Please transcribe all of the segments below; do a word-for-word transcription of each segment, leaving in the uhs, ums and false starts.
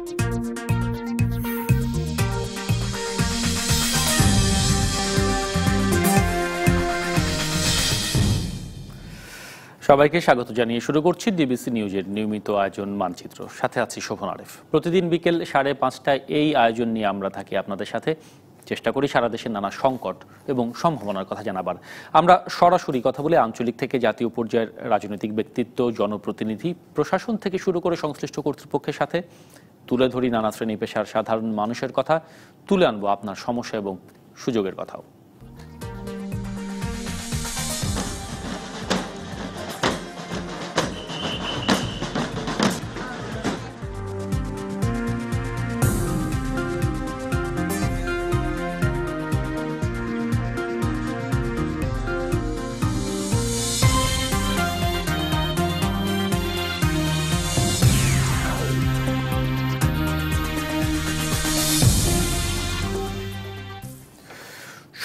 সবাইকে স্বাগত জানিয়ে শুরু করছি ডিবিসি নিউজের নিয়মিত আয়োজন মানচিত্র। সাথে আছি শোভন আরিফ। প্রতিদিন বিকেল সাড়ে পাঁচটায় এই আয়োজন নিয়ে আমরা থাকি আপনাদের সাথে, চেষ্টা করি সারা দেশের নানা সংকট এবং সম্ভাবনার কথা জানাবার। আমরা সরাসরি কথা বলে আঞ্চলিক থেকে জাতীয় পর্যায়ের রাজনৈতিক ব্যক্তিত্ব, জনপ্রতিনিধি, প্রশাসন থেকে শুরু করে সংশ্লিষ্ট কর্তৃপক্ষের সাথে তুলে ধরি নানা শ্রেণী পেশার সাধারণ মানুষের কথা, তুলে আনবো আপনার সমস্যা এবং সুযোগের কথাও।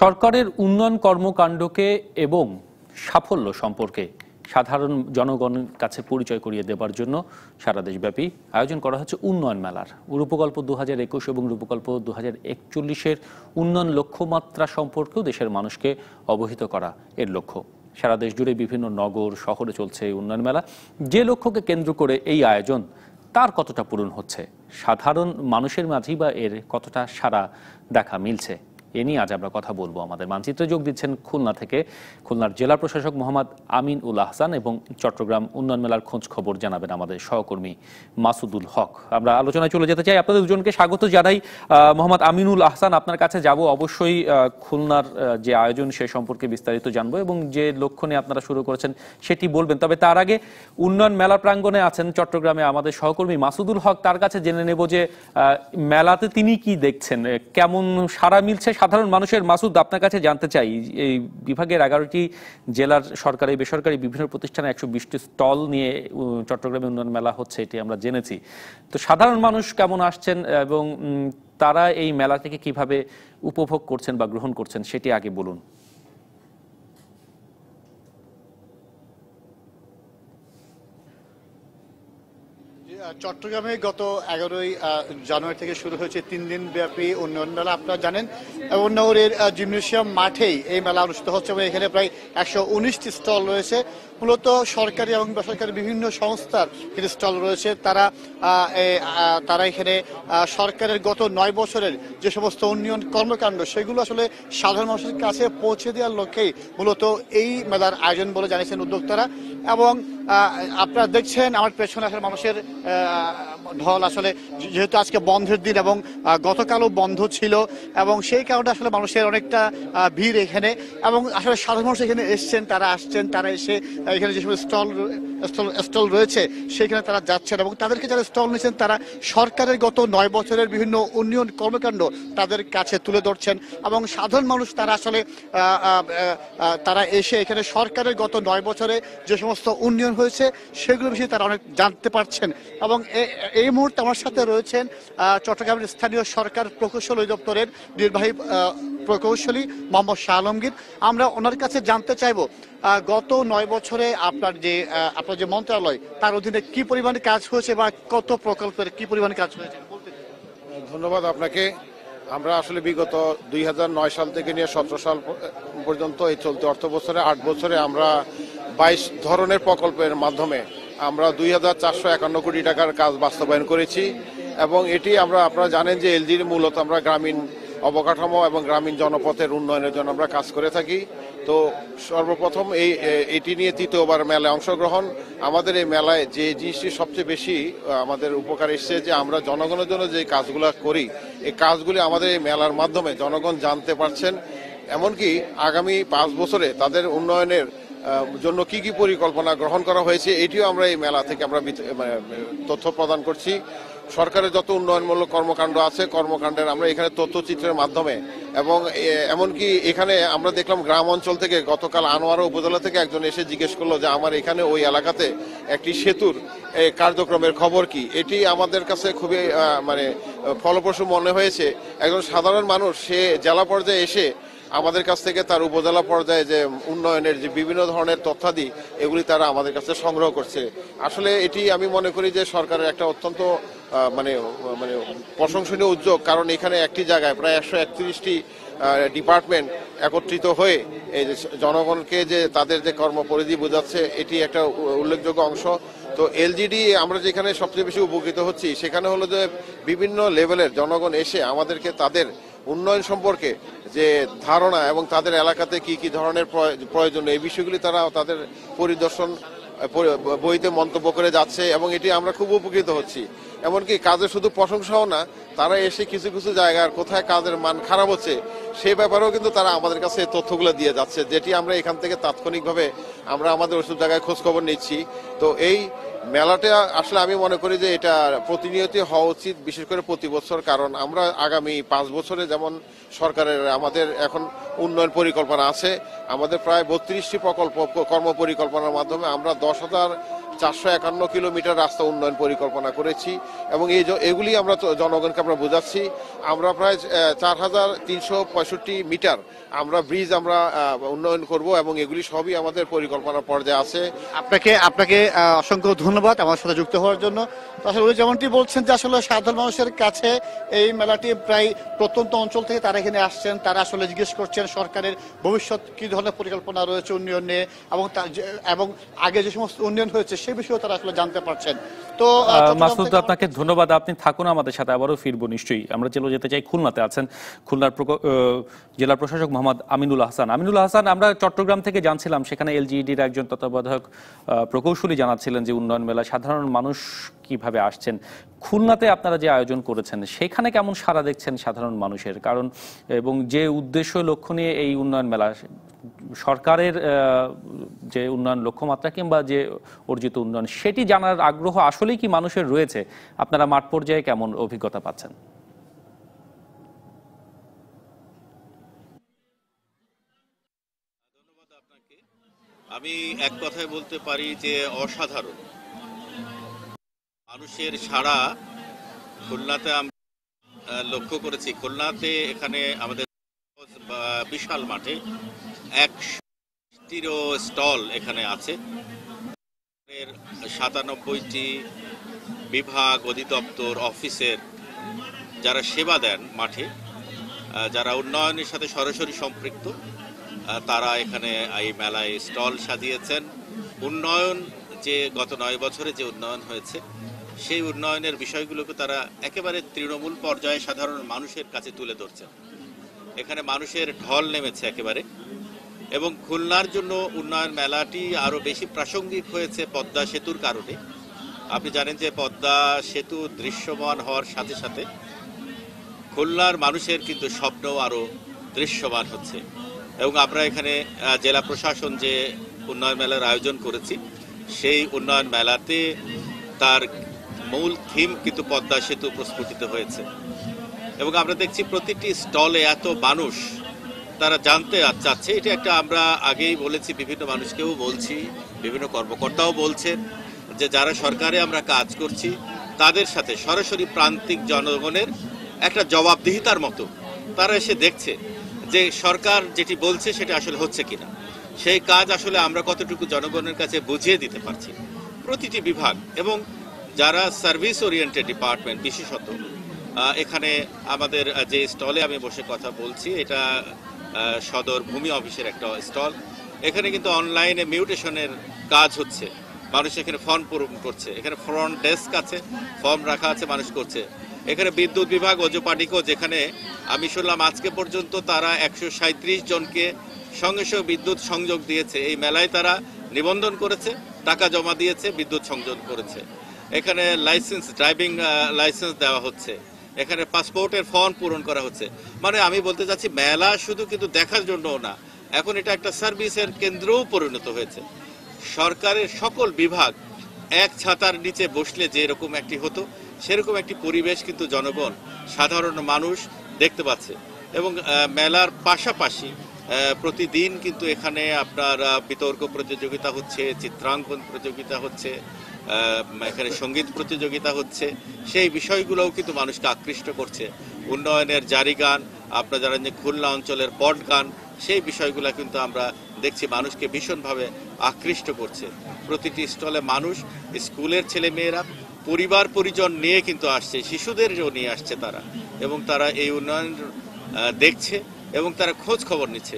সরকারের উন্নয়ন কর্মকাণ্ডকে এবং সাফল্য সম্পর্কে সাধারণ জনগণের কাছে পরিচয় করিয়ে দেবার জন্য সারা দেশব্যাপী আয়োজন করা হচ্ছে উন্নয়ন মেলার। রূপকল্প দু হাজার একুশ এবং রূপকল্প দু হাজার একচল্লিশের উন্নয়ন লক্ষ্যমাত্রা সম্পর্কেও দেশের মানুষকে অবহিত করা এর লক্ষ্য। সারা দেশ জুড়ে বিভিন্ন নগর শহরে চলছে এই উন্নয়ন মেলা। যে লক্ষ্যকে কেন্দ্র করে এই আয়োজন, তার কতটা পূরণ হচ্ছে সাধারণ মানুষের মাঝে বা এর কতটা সাড়া দেখা মিলছে, এ নিয়ে আজ আমরা কথা বলবো। আমাদের মানচিত্রে যোগ দিচ্ছেন খুলনা থেকে খুলনার জেলা প্রশাসক মোহাম্মদ আমিন উল আহসান এবং চট্টগ্রাম উন্নয়ন মেলার খোঁজ খবর জানাবেন আমাদের সহকর্মী মাসুদুল হক। আমরা আলোচনায় চলে যেতে চাই, আপনাদের দুজনকে স্বাগত জানাই। মোহাম্মদ আমিন উল আহসান, আপনার কাছে যাব। অবশ্যই খুলনার যে আয়োজন সে সম্পর্কে বিস্তারিত জানবো এবং যে লক্ষ্য নিয়ে আপনারা শুরু করেছেন সেটি বলবেন। তবে তার আগে উন্নয়ন মেলা প্রাঙ্গণে আছেন চট্টগ্রামে আমাদের সহকর্মী মাসুদুল হক, তার কাছে জেনে নেব যে মেলাতে তিনি কি দেখছেন, কেমন সাড়া মিলছে সাধারণ মানুষের। মাসুদ, আপনার কাছে জানতে চাই, এই বিভাগের এগারোটি জেলার সরকারি বেসরকারি বিভিন্ন প্রতিষ্ঠানে একশো বিশটি স্টল নিয়ে চট্টগ্রামে উন্নয়ন মেলা হচ্ছে, এটি আমরা জেনেছি। তো সাধারণ মানুষ কেমন আসছেন এবং তারা এই মেলা থেকে কিভাবে উপভোগ করছেন বা গ্রহণ করছেন সেটি আগে বলুন। চট্টগ্রামে গত এগারোই জানুয়ারি থেকে শুরু হয়েছে তিন দিন ব্যাপী উন্নয়ন মেলা। আপনারা জানেন নগরের জিমনেশিয়াম মাঠেই এই মেলা অনুষ্ঠিত হচ্ছে এবং এখানে প্রায় একশো উনিশটি স্টল রয়েছে। মূলত সরকারি এবং বেসরকারি বিভিন্ন সংস্থার এখানে স্টল রয়েছে। তারা তারা এখানে সরকারের গত নয় বছরের যে সমস্ত উন্নয়ন কর্মকাণ্ড সেগুলো আসলে সাধারণ মানুষের কাছে পৌঁছে দেওয়ার লক্ষ্যেই মূলত এই মেলার আয়োজন বলে জানিয়েছেন উদ্যোক্তারা। এবং আপনারা দেখছেন আমার পেছনে আসলে মানুষের ঢল। আসলে যেহেতু আজকে বন্ধের দিন এবং গতকালও বন্ধ ছিল এবং সেই কারণে আসলে মানুষের অনেকটা ভিড় এখানে এবং আসলে সাধারণ মানুষ এখানে এসছেন, তারা আসছেন, তারা এসে এখানে যেসব স্টল স্টল স্টল রয়েছে সেখানে তারা যাচ্ছেন এবং তাদেরকে যারা স্টল নিয়েছেন তারা সরকারের গত নয় বছরের বিভিন্ন উন্নয়ন কর্মকাণ্ড তাদের কাছে তুলে ধরছেন এবং সাধারণ মানুষ তারা আসলে তারা এসে এখানে সরকারের গত নয় বছরে যে সমস্ত উন্নয়ন হয়েছে সেগুলো বিষয়ে তারা অনেক জানতে পারছেন। এবং এই মুহূর্তে আমার সাথে রয়েছেন চট্টগ্রামের স্থানীয় সরকার প্রকৌশল অধিদপ্তরের নির্বাহী প্রকৌশলী মোহাম্মদ শাহ আলমগীর। আমরা ওনার কাছে জানতে চাইব গত নয় বছরে আপনার যে আপনার যে মন্ত্রণালয় তার অধীনে কি পরিমাণ কাজ হয়েছে বা কত প্রকল্পের কি পরিমাণ কাজ হয়েছে। ধন্যবাদ আপনাকে। আমরা আসলে বিগত দুই হাজার নয় সাল থেকে নিয়ে সতেরো সাল পর্যন্ত এই চলতি অর্থ বছরে আট বছরে আমরা বাইশ ধরনের প্রকল্পের মাধ্যমে আমরা দুই হাজার চারশো একান্ন কোটি টাকার কাজ বাস্তবায়ন করেছি এবং এটি আমরা আপনারা জানেন যে এলজির মূলত আমরা গ্রামীণ অবকাঠামো এবং গ্রামীণ জনপথের উন্নয়নের জন্য আমরা কাজ করে থাকি। তো সর্বপ্রথম এই এটি নিয়ে তৃতীয়বার মেলায় অংশগ্রহণ। আমাদের এই মেলায় যে জিনিসটি সবচেয়ে বেশি আমাদের উপকার এসছে যে আমরা জনগণের জন্য যে কাজগুলো করি এই কাজগুলি আমাদের এই মেলার মাধ্যমে জনগণ জানতে পারছেন, এমনকি আগামী পাঁচ বছরে তাদের উন্নয়নের জন্য কি কি পরিকল্পনা গ্রহণ করা হয়েছে এটিও আমরা এই মেলা থেকে আমরা তথ্য প্রদান করছি। সরকারের যত উন্নয়নমূলক কর্মকাণ্ড আছে কর্মকাণ্ডের আমরা এখানে তথ্যচিত্রের মাধ্যমে এবং এমনকি এখানে আমরা দেখলাম গ্রাম অঞ্চল থেকে গতকাল আনোয়ারা উপজেলা থেকে একজন এসে জিজ্ঞেস করলো যে আমার এখানে ওই এলাকাতে একটি সেতুর কার্যক্রমের খবর কি। এটি আমাদের কাছে খুবই মানে ফলপ্রসূ মনে হয়েছে। একজন সাধারণ মানুষ সে জেলা পর্যায়ে এসে আমাদের কাছ থেকে তার উপজেলা পর্যায়ে যে উন্নয়নের যে বিভিন্ন ধরনের তথ্যাদি এগুলি তারা আমাদের কাছে সংগ্রহ করছে। আসলে এটি আমি মনে করি যে সরকারের একটা অত্যন্ত মানে মানে প্রশংসনীয় উদ্যোগ, কারণ এখানে একটি জায়গায় প্রায় একশো একত্রিশটি ডিপার্টমেন্ট একত্রিত হয়ে এই জনগণকে যে তাদের যে কর্মপরিধি বোঝাচ্ছে, এটি একটা উল্লেখযোগ্য অংশ। তো এলজিডি আমরা যেখানে সবচেয়ে বেশি উপকৃত হচ্ছি সেখানে হলো যে বিভিন্ন লেভেলের জনগণ এসে আমাদেরকে তাদের উন্নয়ন সম্পর্কে যে ধারণা এবং তাদের এলাকাতে কি কি ধরনের প্রয়োজন এই বিষয়গুলি তারা তাদের পরিদর্শন বইতে মন্তব্য করে যাচ্ছে এবং এটি আমরা খুব উপকৃত হচ্ছি। এমনকি কাজে শুধু প্রশংসাও না, তারা এসে কিছু কিছু জায়গার কোথায় কাজের মান খারাপ হচ্ছে সে ব্যাপারেও কিন্তু তারা আমাদের কাছে তথ্যগুলো দিয়ে যাচ্ছে, যেটি আমরা এখান থেকে তাৎক্ষণিকভাবে আমরা আমাদের ওইসব জায়গায় খোঁজখবর নিচ্ছি। তো এই মেলাটা আসলে আমি মনে করি যে এটা প্রতিনিয়তই হওয়া উচিত, বিশেষ করে প্রতি বছর, কারণ আমরা আগামী পাঁচ বছরে যেমন সরকারের আমাদের এখন উন্নয়ন পরিকল্পনা আছে, আমাদের প্রায় বত্রিশটি প্রকল্প কর্মপরিকল্পনার মাধ্যমে আমরা দশ হাজার চারশো একান্ন কিলোমিটার রাস্তা উন্নয়ন পরিকল্পনা করেছি এবং এই এগুলি আমরা জনগণকে আমরা বোঝাচ্ছি। আমরা প্রায় চার হাজার তিনশো পঁয়ষট্টি মিটার আমরা ব্রিজ আমরা উন্নয়ন করব এবং এগুলি সবই আমাদের পরিকল্পনা পর্যায়ে আছে। আপনাকে আপনাকে অসংখ্য ধন্যবাদ আমার সাথে যুক্ত হওয়ার জন্য। আসলে যেমনটি বলছেন যে আসলে সাধারণ মানুষের কাছে এই মেলাটি প্রায় প্রত্যন্ত অঞ্চল থেকে তারা এখানে আসছেন, তারা আসলে জিজ্ঞেস করছেন সরকারের ভবিষ্যৎ কী ধরনের পরিকল্পনা রয়েছে উন্নয়ন নিয়ে এবং এবং আগে যে সমস্ত উন্নয়ন হয়েছে সেই বিষয়ে তারা আসলে জানতে পারছেন। তো মাসুদ, আপনাকে ধন্যবাদ, আপনি থাকুন আমাদের সাথে, আবারও ফিরবো নিশ্চয়ই। আমরা চলে যেতে চাই খুলনাতে, আছেন খুলনার জেলা প্রশাসক মোহাম্মদ আমিনুল হাসান। আমিনুল হাসান, আমরা চট্টগ্রাম থেকে জানছিলাম সেখানে এলজিইডির একজন তত্ত্বাবধায়ক প্রকৌশলী জানাচ্ছিলেন যে উন্নয়ন মেলা সাধারণ মানুষ কিভাবে আসছেন। খুলনাতে আপনারা যে আয়োজন করেছেন সেখানে কেমন সাড়া দেখছেন সাধারণ মানুষের, কারণ এবং যে উদ্দেশ্য লক্ষ্য নিয়ে এই উন্নয়ন মেলা, সরকারের যে উন্নয়ন লক্ষ্যমাত্রা কিংবা যে অর্জিত উন্নয়ন সেটি জানার আগ্রহ আসলেই কি মানুষের রয়েছে? আপনারা মাঠ পর্যায়ে কেমন অভিজ্ঞতা পাচ্ছেন? ধন্যবাদ আপনাকে। আমি এক কথায় বলতে পারি যে অসাধারণ মানুষের সাড়া খুলনাতে আমরা লক্ষ্য করেছি। খুলনাতে এখানে আমাদের বিশাল মাঠে একশোটিরও স্টল এখানে আছে, সাতানব্বইটি বিভাগ অধিদপ্তর অফিসের যারা সেবা দেন মাঠে, যারা উন্নয়নের সাথে সরাসরি সম্পৃক্ত, তারা এখানে এই মেলায় স্টল সাজিয়েছেন। উন্নয়ন যে গত নয় বছরে যে উন্নয়ন হয়েছে সেই উন্নয়নের বিষয়গুলোকে তারা একেবারে তৃণমূল পর্যায়ে সাধারণ মানুষের কাছে তুলে ধরছেন। এখানে মানুষের ঢল নেমেছে একেবারে, এবং খুলনার জন্য উন্নয়ন মেলাটি আরও বেশি প্রাসঙ্গিক হয়েছে পদ্মা সেতুর কারণে। আপনি জানেন যে পদ্মা সেতু দৃশ্যমান হওয়ার সাথে সাথে খুলনার মানুষের কিন্তু স্বপ্ন আরও দৃশ্যমান হচ্ছে, এবং আমরা এখানে জেলা প্রশাসন যে উন্নয়ন মেলার আয়োজন করেছি সেই উন্নয়ন মেলাতে তার মূল থিম কিন্তু পদ্মা সেতু প্রস্ফুটিত হয়েছে, এবং আমরা দেখছি প্রতিটি স্টলে এত মানুষ তারা জানতে চাচ্ছে। এটা একটা আমরা আগেই বলেছি, বিভিন্ন মানুষকেও বলছি, বিভিন্ন কর্মকর্তাও বলছেন যে যারা সরকারে আমরা কাজ করছি তাদের সাথে সরাসরি প্রান্তিক জনগণের একটা জবাবদিহিতার মতো তারা এসে দেখছে যে সরকার যেটি বলছে সেটা আসলে হচ্ছে কিনা, সেই কাজ আসলে আমরা কতটুকু জনগণের কাছে বুঝিয়ে দিতে পারছি। প্রতিটি বিভাগ এবং যারা সার্ভিস ওরিয়েন্টেড ডিপার্টমেন্ট, বিশেষত এখানে আমাদের যে স্টলে আমি বসে কথা বলছি এটা সদর ভূমি অফিসের একটা স্টল, এখানে কিন্তু অনলাইনে মিউটেশনের কাজ হচ্ছে, মানুষ এখানে ফর্ম পূরণ করছে, এখানে ফ্রন্ট ডেস্ক আছে, ফর্ম রাখা আছে, মানুষ করছে। এখানে বিদ্যুৎ বিভাগ অজপাটিকো, যেখানে আমি শুনলাম আজকে পর্যন্ত তারা একশো সাঁত্রিশ জনকে সঙ্গে সঙ্গে বিদ্যুৎ সংযোগ দিয়েছে, এই মেলায় তারা নিবন্ধন করেছে, টাকা জমা দিয়েছে, বিদ্যুৎ সংযোগ করেছে। এখানে লাইসেন্স, ড্রাইভিং লাইসেন্স দেওয়া হচ্ছে, এখানে পাসপোর্টের ফর্ম পূরণ করা হচ্ছে। মানে আমি বলতে চাচ্ছি মেলা শুধু কিন্তু দেখার জন্য না, এখন এটা একটা সার্ভিসের কেন্দ্রও পরিণত হয়েছে। সরকারের সকল বিভাগ এক ছাতার নিচে বসলে যেরকম একটি হতো সেরকম একটি পরিবেশ কিন্তু জনগণ, সাধারণ মানুষ দেখতে পাচ্ছে। এবং মেলার পাশাপাশি প্রতিদিন কিন্তু এখানে আপনার বিতর্ক প্রতিযোগিতা হচ্ছে, চিত্রাঙ্কন প্রতিযোগিতা হচ্ছে, এখানে সঙ্গীত প্রতিযোগিতা হচ্ছে, সেই বিষয়গুলোও কিন্তু মানুষকে আকৃষ্ট করছে। উন্নয়নের জারি গান, আপনারা জানেন যে খুলনা অঞ্চলের পট গান, সেই বিষয়গুলো কিন্তু আমরা দেখছি মানুষকে ভীষণভাবে আকৃষ্ট করছে। প্রতিটি স্টলে মানুষ, স্কুলের ছেলেমেয়েরা, পরিবার পরিজন নিয়ে কিন্তু আসছে, শিশুদের নিয়ে আসছে তারা, এবং তারা এই উন্নয়ন দেখছে এবং তারা খোঁজ খবর নিচ্ছে।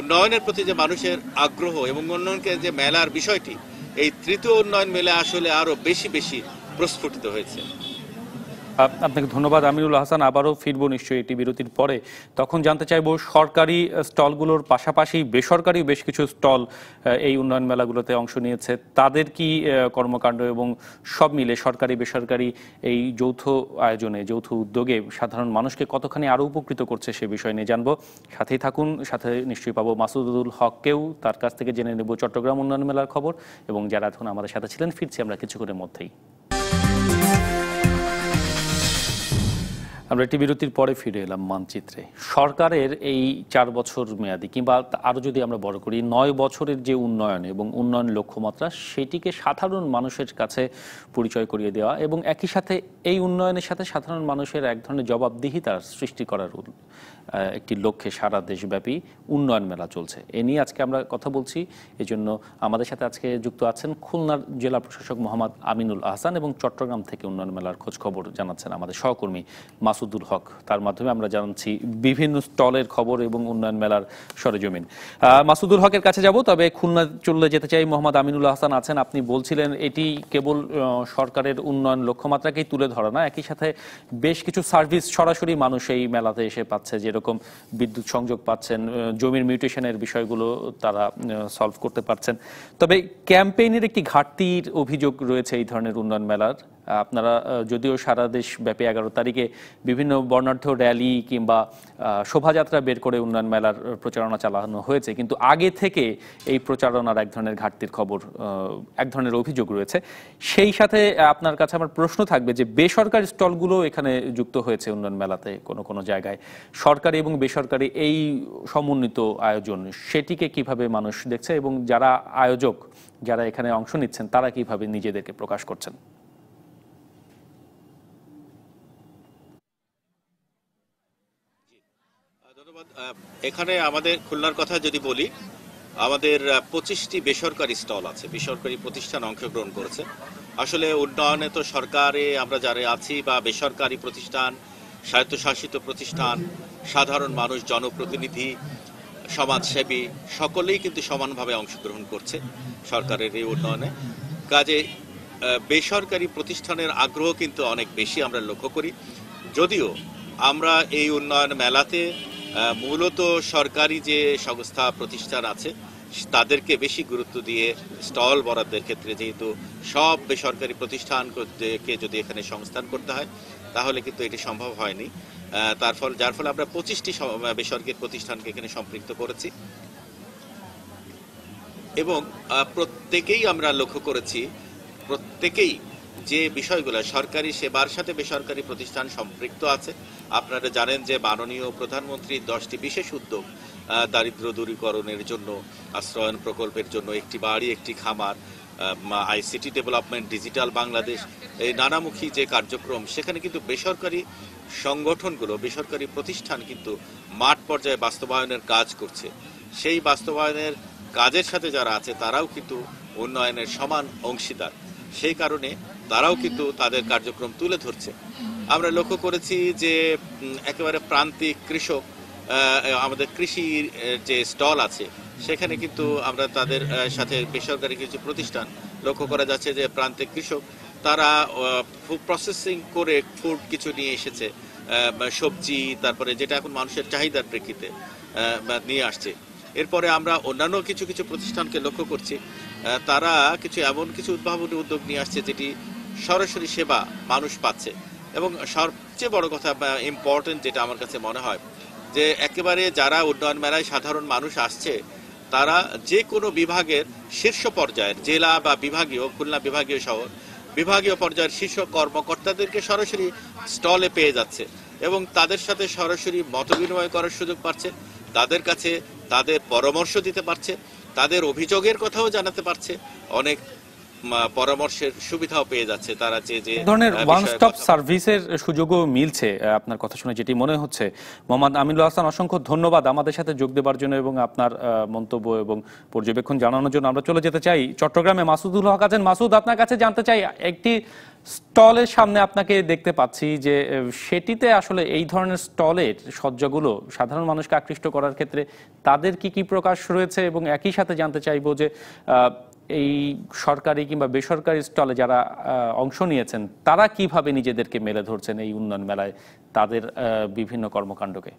উন্নয়নের প্রতি যে মানুষের আগ্রহ এবং উন্নয়নকে যে মেলার বিষয়টি, এই তৃতীয় উন্নয়ন মেলা আসলে আরো বেশি বেশি প্রস্ফুটিত হয়েছে। আপনাকে ধন্যবাদ আমিরুল হাসান। আবারও ফিরবো নিশ্চয়ই এটি বিরতির পরে। তখন জানতে চাইব, সরকারি স্টলগুলোর পাশাপাশি বেসরকারি বেশ কিছু স্টল এই উন্নয়ন মেলাগুলোতে অংশ নিয়েছে, তাদের কি কর্মকাণ্ড এবং সব মিলে সরকারি বেসরকারি এই যৌথ আয়োজনে, যৌথ উদ্যোগে সাধারণ মানুষকে কতখানি আরও উপকৃত করছে সে বিষয় নিয়ে জানবো। সাথেই থাকুন, সাথে নিশ্চয়ই পাবো মাসুদুল হককেও, তার কাছ থেকে জেনে নেব চট্টগ্রাম উন্নয়ন মেলার খবর। এবং যারা এখন আমাদের সাথে ছিলেন, ফিরছি আমরা কিছুক্ষণের মধ্যেই। আমরা একটি বিরতির পরে ফিরে এলাম মানচিত্রে। সরকারের এই চার বছর মেয়াদি, কিংবা আরও যদি আমরা বড় করি নয় বছরের যে উন্নয়ন এবং উন্নয়ন লক্ষ্যমাত্রা, সেটিকে সাধারণ মানুষের কাছে পরিচয় করিয়ে দেওয়া এবং একই সাথে এই উন্নয়নের সাথে সাধারণ মানুষের এক ধরনের জবাবদিহিতার সৃষ্টি করার একটি লক্ষ্যে সারা দেশব্যাপী উন্নয়ন মেলা চলছে। এ নিয়ে আজকে আমরা কথা বলছি। এই জন্য আমাদের সাথে আজকে যুক্ত আছেন খুলনার জেলা প্রশাসক মোহাম্মদ আমিনুল আহসান এবং চট্টগ্রাম থেকে উন্নয়ন মেলার খোঁজ খবর জানাচ্ছেন আমাদের সহকর্মী মাসুদুল হক। তার মাধ্যমে আমরা জানাচ্ছি বিভিন্ন স্টলের খবর এবং উন্নয়ন মেলার সরেজমিন। মাসুদুল হকের কাছে যাব, তবে খুলনা চলে যেতে চাই। মোহাম্মদ আমিনুল আহসান আছেন, আপনি বলছিলেন এটি কেবল সরকারের উন্নয়ন লক্ষ্যমাত্রাকেই তুলে ধরা না, একই সাথে বেশ কিছু সার্ভিস সরাসরি মানুষ এই মেলাতে এসে পাচ্ছে, যেরকম বিদ্যুৎ সংযোগ পাচ্ছেন, জমির মিউটেশনের বিষয়গুলো তারা সলভ করতে পারছেন। তবে ক্যাম্পেইনের একটি ঘাটতির অভিযোগ রয়েছে এই ধরনের উন্নয়ন মেলার। আপনারা যদিও সারা দেশব্যাপী এগারো তারিখে বিভিন্ন বর্ণাঢ্য র্যালি কিংবা শোভাযাত্রা বের করে উন্নয়ন মেলার প্রচারণা চালানো হয়েছে, কিন্তু আগে থেকে এই প্রচারণার এক ধরনের ঘাটতির খবর, এক ধরনের অভিযোগ রয়েছে। সেই সাথে আপনার কাছে আমার প্রশ্ন থাকবে যে বেসরকারি স্টলগুলো এখানে যুক্ত হয়েছে উন্নয়ন মেলাতে কোনো কোনো জায়গায়, সরকারি এবং বেসরকারি এই সমন্বিত আয়োজন সেটিকে কিভাবে মানুষ দেখছে এবং যারা আয়োজক, যারা এখানে অংশ নিচ্ছেন, তারা কিভাবে নিজেদেরকে প্রকাশ করছেন? এখানে আমাদের খুলনার কথা যদি বলি, আমাদের পঁচিশটি বেসরকারি স্টল আছে, বেসরকারি প্রতিষ্ঠান অংশগ্রহণ করেছে। আসলে উন্নয়নে তো সরকারে আমরা যারা আছি বা বেসরকারি প্রতিষ্ঠান, স্বায়ত্তশাসিত প্রতিষ্ঠান, সাধারণ মানুষ, জনপ্রতিনিধি, সমাজসেবী সকলেই কিন্তু সমানভাবে অংশগ্রহণ করছে সরকারের এই উন্নয়নে। কাজে বেসরকারি প্রতিষ্ঠানের আগ্রহ কিন্তু অনেক বেশি আমরা লক্ষ্য করি। যদিও আমরা এই উন্নয়ন মেলাতে মূলত সরকারি যে সংস্থা প্রতিষ্ঠান আছে তাদেরকে বেশি গুরুত্ব দিয়ে স্টল বরাদ্দের ক্ষেত্রে, যেহেতু সব বেসরকারি প্রতিষ্ঠানকে যদি এখানে সংস্থান করতে হয় তাহলে কিন্তু এটি সম্ভব হয়নি, তার ফল যার ফলে আমরা পঁচিশটি বেসরকারি প্রতিষ্ঠানকে এখানে সম্পৃক্ত করেছি। এবং প্রত্যেকেই আমরা লক্ষ্য করেছি, প্রত্যেকেই যে বিষয়গুলো সরকারি সেবার সাথে বেসরকারি প্রতিষ্ঠান সম্পৃক্ত আছে। আপনারা জানেন যে মাননীয় প্রধানমন্ত্রী দশটি বিশেষ উদ্যোগ, দারিদ্র দূরীকরণের জন্য, আশ্রয়ন প্রকল্পের জন্য, একটি বাড়ি একটি খামার, আইসিটি ডেভেলপমেন্ট, ডিজিটাল বাংলাদেশ, এই নানামুখী যে কার্যক্রম, সেখানে কিন্তু বেসরকারি সংগঠনগুলো, বেসরকারি প্রতিষ্ঠান কিন্তু মাঠ পর্যায়ে বাস্তবায়নের কাজ করছে। সেই বাস্তবায়নের কাজের সাথে যারা আছে তারাও কিন্তু উন্নয়নের সমান অংশীদার, সেই কারণে তারাও কিন্তু তাদের কার্যক্রম তুলে ধরছে। আমরা লক্ষ্য করেছি যে একেবারে প্রান্তিক কৃষক, আমাদের কৃষির যে স্টল আছে সেখানে কিন্তু আমরা তাদের সাথে বেসরকারি কিছু প্রতিষ্ঠান লক্ষ্য করা যাচ্ছে যে প্রান্তিক কৃষক তারা ফুড প্রসেসিং করে ফুড কিছু নিয়ে এসেছে, সবজি, তারপরে যেটা এখন মানুষের চাহিদার প্রেক্ষিতে নিয়ে আসছে। এরপরে আমরা অন্যান্য কিছু কিছু প্রতিষ্ঠানকে লক্ষ্য করছি, তারা কিছু এমন কিছু উদ্ভাবনী উদ্যোগ নিয়ে আসছে যেটি সরাসরি সেবা মানুষ পাচ্ছে। এবং সবচেয়ে বড় কথা ইম্পর্টেন্ট যেটা আমার কাছে মনে হয়, যে একেবারে যারা উন্নয়ন মেলায় সাধারণ মানুষ আসছে তারা যে কোনো বিভাগের শীর্ষ পর্যায়ের, জেলা বা বিভাগীয়, খুলনা বিভাগীয় শহর, বিভাগীয় পর্যায়ের শীর্ষ কর্মকর্তাদেরকে সরাসরি স্টলে পেয়ে যাচ্ছে এবং তাদের সাথে সরাসরি মতবিনিময় করার সুযোগ পাচ্ছে, তাদের কাছে তাদের পরামর্শ দিতে পারছে, তাদের অভিযোগের কথাও জানাতে পারছে। অনেক পরামর্শের সুবিধাও পেয়ে যাচ্ছে তারা যে যে ধরনের ওয়ান স্টপ সার্ভিসের সুযোগ মিলছে আপনার কথা শুনে যেটি মনে হচ্ছে। মোহাম্মদ আমিনুল হাসান, অসংখ্য ধন্যবাদ আমাদের সাথে যোগ দেওয়ার জন্য এবং আপনার মন্তব্য এবং পর্যবেক্ষণ জানানোর জন্য। আমরা চলে যেতে চাই চট্টগ্রামে মাসুদুল হক আছেন। মাসুদ, আপনার কাছে জানতে চাই, একটি স্টলের সামনে আপনাকে দেখতে পাচ্ছি যে সেটিতে আসলে এই ধরনের স্টলের সজ্জাগুলো সাধারণ মানুষকে আকৃষ্ট করার ক্ষেত্রে তাদের কি কি প্রকাশ রয়েছে, এবং একই সাথে জানতে চাইবো যে এই সরকারি কিংবা বেসরকারি স্টলে যারা অংশ নিয়েছেন তারা কিভাবে নিজেদেরকে মেলে ধরছেন এই উন্নয়ন মেলায় তাদের বিভিন্ন কর্মকাণ্ডকে।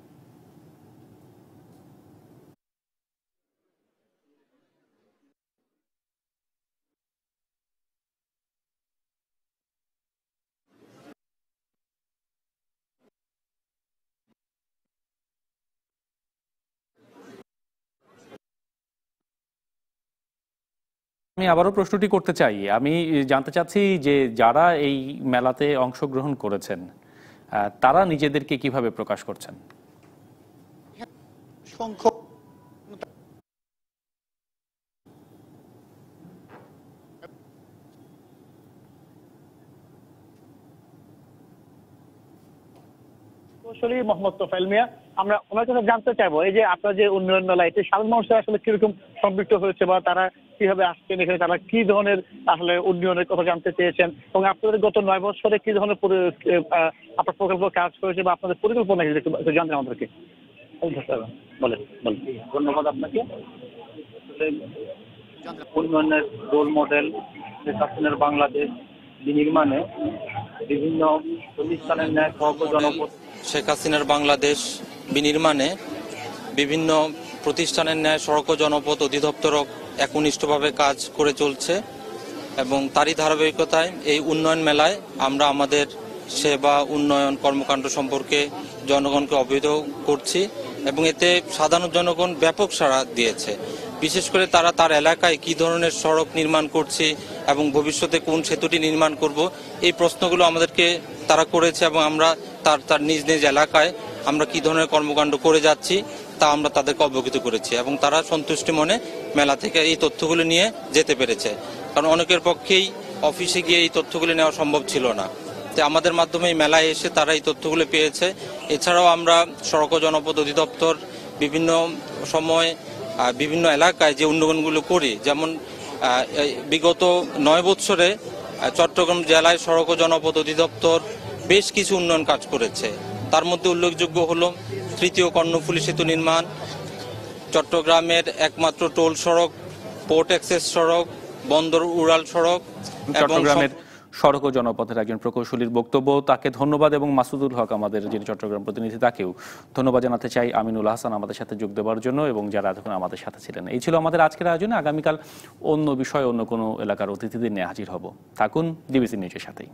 আমি আবারও প্রশ্নটি করতে চাই, আমি জানতে চাচ্ছি যে যারা এই মেলাতে অংশগ্রহণ করেছেন তারা নিজেদেরকে কিভাবে প্রকাশ করছেন। কৌশলী মোহাম্মদ তোফাইল মিয়া, আমরা ওনার কাছে জানতে চাইবো এই যে আপনার যে উন্নয়ন মেলা, এতে সাধারণ মানুষের আসলে কিরকম সম্পৃক্ত হয়েছে বা তারা কিভাবে আসছেন এখানে, তারা কি ধরনের আসলে উন্নয়নের কথা জানতে চেয়েছেন এবং আপনাদের গত নয় বছরে কি ধরনের আপনার প্রকল্প কাজ করেছে বা আপনাদের পরিকল্পনা জানতে আমাদেরকে বলেন। ধন্যবাদ আপনাকে। উন্নয়নের রোল মডেল বাংলাদেশ বিনির্মাণে বিভিন্ন প্রতিষ্ঠানের ন্যায় শেখ হাসিনার বাংলাদেশ বিনির্মাণে বিভিন্ন প্রতিষ্ঠানের ন্যায় সড়ক জনপথ অধিদপ্তর একনিষ্ঠভাবে কাজ করে চলছে এবং তারই ধারাবাহিকতায় এই উন্নয়ন মেলায় আমরা আমাদের সেবা উন্নয়ন কর্মকাণ্ড সম্পর্কে জনগণকে অবহিত করছি এবং এতে সাধারণ জনগণ ব্যাপক সাড়া দিয়েছে। বিশেষ করে তারা তার এলাকায় কি ধরনের সড়ক নির্মাণ করছি এবং ভবিষ্যতে কোন সেতুটি নির্মাণ করব, এই প্রশ্নগুলো আমাদেরকে তারা করেছে এবং আমরা তার তার নিজ নিজ এলাকায় আমরা কি ধরনের কর্মকাণ্ড করে যাচ্ছি তা আমরা তাদেরকে অবহিত করেছি এবং তারা সন্তুষ্টি মনে মেলা থেকে এই তথ্যগুলো নিয়ে যেতে পেরেছে, কারণ অনেকের পক্ষেই অফিসে গিয়ে এই তথ্যগুলো নেওয়া সম্ভব ছিল না। তো আমাদের মাধ্যমে এই মেলায় এসে তারা এই তথ্যগুলো পেয়েছে। এছাড়াও আমরা সড়ক জনপথ অধিদপ্তর বিভিন্ন সময় বিভিন্ন এলাকায় যে উন্নয়নগুলো করি, যেমন বিগত নয় বৎসরে চট্টগ্রাম জেলায় সড়ক জনপথ অধিদপ্তর বেশ কিছু উন্নয়ন কাজ করেছে। তার মধ্যে উল্লেখযোগ্য হলো তৃতীয় কর্ণফুলী সেতু নির্মাণ, চট্টগ্রামের একমাত্র টোল সড়ক, পোর্ট অ্যাক্সেস সড়ক, বন্দর উড়াল সড়ক। চট্টগ্রামের সড়ক ও জনপথের একজন প্রকৌশলীর বক্তব্য, তাকে ধন্যবাদ। এবং মাসুদুল হক আমাদের যিনি চট্টগ্রাম প্রতিনিধি তাকেও ধন্যবাদ জানাতে চাই আমিনুল হাসান আমাদের সাথে যোগ দেওয়ার জন্য এবং যারা এতক্ষণ আমাদের সাথে ছিলেন। এই ছিল আমাদের আজকের আয়োজনে। আগামীকাল অন্য বিষয়ে অন্য কোনো এলাকার অতিথিদের নিয়ে হাজির হব। থাকুন ডিবিসি নিউজের সাথেই।